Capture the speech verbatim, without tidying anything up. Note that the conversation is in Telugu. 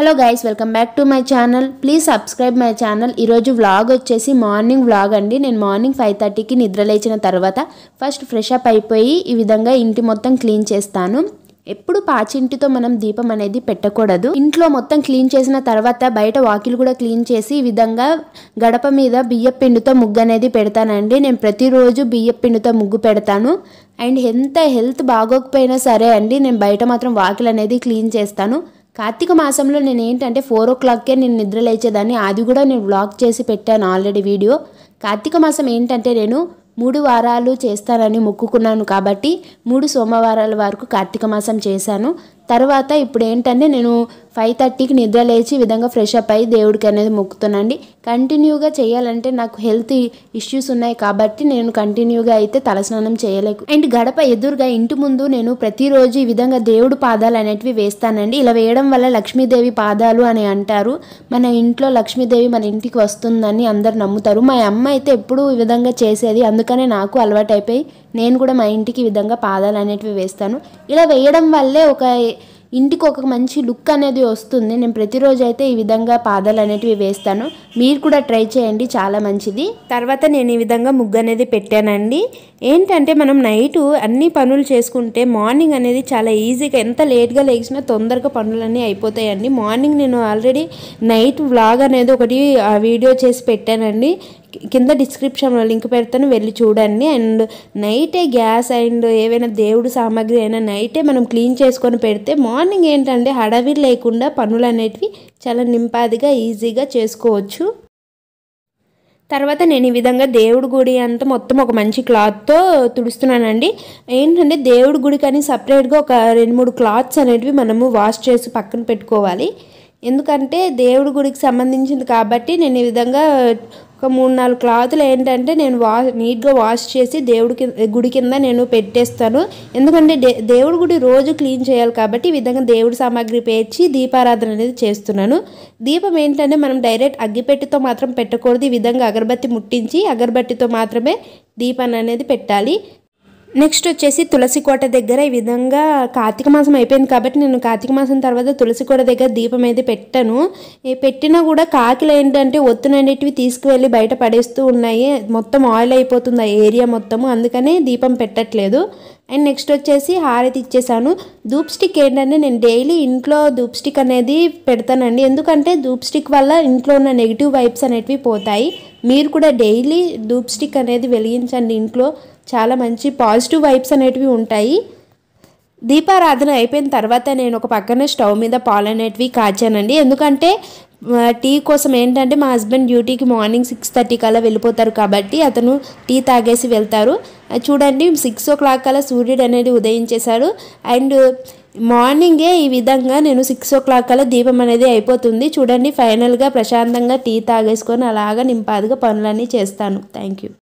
Hello guys welcome back to my channel please subscribe my channel. ई रोजु व्लॉग वच्चेसी मॉर्निंग व्लॉग अंडी। नेनु मॉर्निंग फाइव थर्टी की निद्र लेचिन तर्वात फस्ट फ्रेश अप अयिपोयि ई विधंगा इंटी मोत्तं क्लीन चेस्तानु। ఎప్పుడు పాచింటితో మనం దీపం అనేది పెట్టకూడదు। ఇంట్లో మొత్తం క్లీన్ చేసిన తర్వాత బయట వాకిలు కూడా క్లీన్ చేసి ఈ విధంగా గడప మీద బియ్యపిండితో ముగ్గు అనేది పెడతానండి। నేను ప్రతి రోజు బియ్యపిండితో ముగ్గు పెడతాను। అండ్ ఎంత హెల్త్ బాగోకపోయినా సరే అండి నేను బయట మాత్రం వాకిలు అనేది క్లీన్ చేస్తాను। కార్తీక మాసంలో నేను ఏంటంటే ఫోర్ ఓ క్లాక్ కే నేను నిద్ర లేచేదాన్ని। అది కూడా నేను బ్లాగ్ చేసి పెట్టాను ఆల్రెడీ వీడియో। కార్తీక మాసం ఏంటంటే నేను మూడు వారాలు చేస్తానని మొక్కుకున్నాను కాబట్టి మూడు సోమవారాల వరకు కార్తీక మాసం చేశాను। తర్వాత ఇప్పుడు ఏంటంటే నేను ఫైవ్ థర్టీ కి నిద్ర లేచి విధంగా ఫ్రెష్ అప్ అయ్యి దేవుడికి అనేది మొక్కుతానండి। కంటిన్యూగా చేయాలంటే నాకు హెల్త్ ఇష్యూస్ ఉన్నాయి కాబట్టి నేను కంటిన్యూగా అయితే తలస్నానం చేయలేను। అండ్ గడప ఎదురుగా ఇంటి ముందు నేను ప్రతిరోజు ఈ విధంగా దేవుడి పాదాలు అనేటివి వేస్తానండి। ఇలా వేయడం వల్ల లక్ష్మీదేవి పాదాలు అని అంటారు। మన ఇంట్లో లక్ష్మీదేవి మన ఇంటికి వస్తుందని అందరూ నమ్ముతారు। మా అమ్మ అయితే ఎప్పుడూ ఈ విధంగా చేసేది, అందుకనే నాకు అలవాటైపోయి నేను కూడా మా ఇంటికి ఈ విధంగా పాదాలు అనేటివి వేస్తాను। ఇలా వేయడం వల్లే ఒక ఇంటికి ఒక మంచి లుక్ అనేది వస్తుంది। నేను ప్రతిరోజు అయితే ఈ విధంగా పాదాలు అనేటివి వేస్తాను, మీరు కూడా ట్రై చేయండి, చాలా మంచిది। తర్వాత నేను ఈ విధంగా ముగ్గు అనేది పెట్టానండి। ఏంటంటే మనం నైట్ అన్ని పనులు చేసుకుంటే మార్నింగ్ అనేది చాలా ఈజీగా ఎంత లేట్గా లేచినా తొందరగా పనులన్నీ అయిపోతాయండి। మార్నింగ్ నేను ఆల్రెడీ నైట్ వ్లాగ్ అనేది ఒకటి వీడియో చేసి పెట్టానండి, కింద డిస్క్రిప్షన్లో లింక్ పెడతాను, వెళ్ళి చూడండి। అండ్ నైటే గ్యాస్ అండ్ ఏవైనా దేవుడు సామాగ్రి అయినా నైటే మనం క్లీన్ చేసుకొని పెడితే మార్నింగ్ ఏంటంటే హడావిడి లేకుండా పనులు అనేటివి చాలా నింపాదిగా ఈజీగా చేసుకోవచ్చు। తర్వాత నేను ఈ విధంగా దేవుడి గుడి అంతా మొత్తం ఒక మంచి క్లాత్తో తుడుస్తున్నానండి। ఏంటంటే దేవుడి గుడి కానీ సపరేట్గా ఒక రెండు మూడు క్లాత్స్ అనేటివి మనము వాష్ చేసి పక్కన పెట్టుకోవాలి, ఎందుకంటే దేవుడి గుడికి సంబంధించింది కాబట్టి। నేను ఈ విధంగా ఒక మూడు నాలుగు క్లాతులు ఏంటంటే నేను వా నీట్గా వాష్ చేసి దేవుడికి గుడి కింద నేను పెట్టేస్తాను, ఎందుకంటే దే దేవుడి గుడి రోజు క్లీన్ చేయాలి కాబట్టి ఈ విధంగా దేవుడి సామాగ్రి పేర్చి దీపారాధన అనేది చేస్తున్నాను। దీపం ఏంటంటే మనం డైరెక్ట్ అగ్గిపెట్టితో మాత్రం పెట్టకూడదు, ఈ విధంగా అగరబత్తి ముట్టించి అగరబత్తితో మాత్రమే దీపాన్ని అనేది పెట్టాలి। నెక్స్ట్ వచ్చేసి తులసి కోట దగ్గర ఈ విధంగా కార్తీక మాసం అయిపోయింది కాబట్టి నేను కార్తీక మాసం తర్వాత తులసి కోట దగ్గర దీపం అయితే పెట్టాను। పెట్టినా కూడా కాకిలు ఏంటంటే ఒత్తులు అనేటివి తీసుకువెళ్ళి బయట పడేస్తూ ఉన్నాయి, మొత్తం ఆయిల్ అయిపోతుంది ఆ ఏరియా మొత్తము, అందుకనే దీపం పెట్టట్లేదు। అండ్ నెక్స్ట్ వచ్చేసి హారతి ఇచ్చేసాను। ధూప్ స్టిక్ ఏంటంటే నేను డైలీ ఇంట్లో ధూప్ స్టిక్ అనేది పెడతానండి, ఎందుకంటే ధూప్ స్టిక్ వల్ల ఇంట్లో ఉన్న నెగిటివ్ వైబ్స్ అనేటివి పోతాయి। మీరు కూడా డైలీ ధూప్ స్టిక్ అనేది వెలిగించండి, ఇంట్లో చాలా మంచి పాజిటివ్ వైబ్స్ అనేటివి ఉంటాయి। దీపారాధన అయిపోయిన తర్వాత నేను ఒక పక్కన స్టవ్ మీద పాలు అనేటివి కాచానండి, ఎందుకంటే టీ కోసం ఏంటంటే మా హస్బెండ్ డ్యూటీకి మార్నింగ్ సిక్స్ థర్టీకి అలా వెళ్ళిపోతారు కాబట్టి అతను టీ తాగేసి వెళ్తారు। చూడండి సిక్స్ ఓ క్లాక్ అలా సూర్యుడు అనేది ఉదయించేశాడు। అండ్ మార్నింగే ఈ విధంగా నేను సిక్స్ ఓ క్లాక్ అలా దీపం అనేది అయిపోతుంది చూడండి। ఫైనల్గా ప్రశాంతంగా టీ తాగేసుకొని అలాగా నింపాదిగా పనులన్నీ చేస్తాను। Thank you.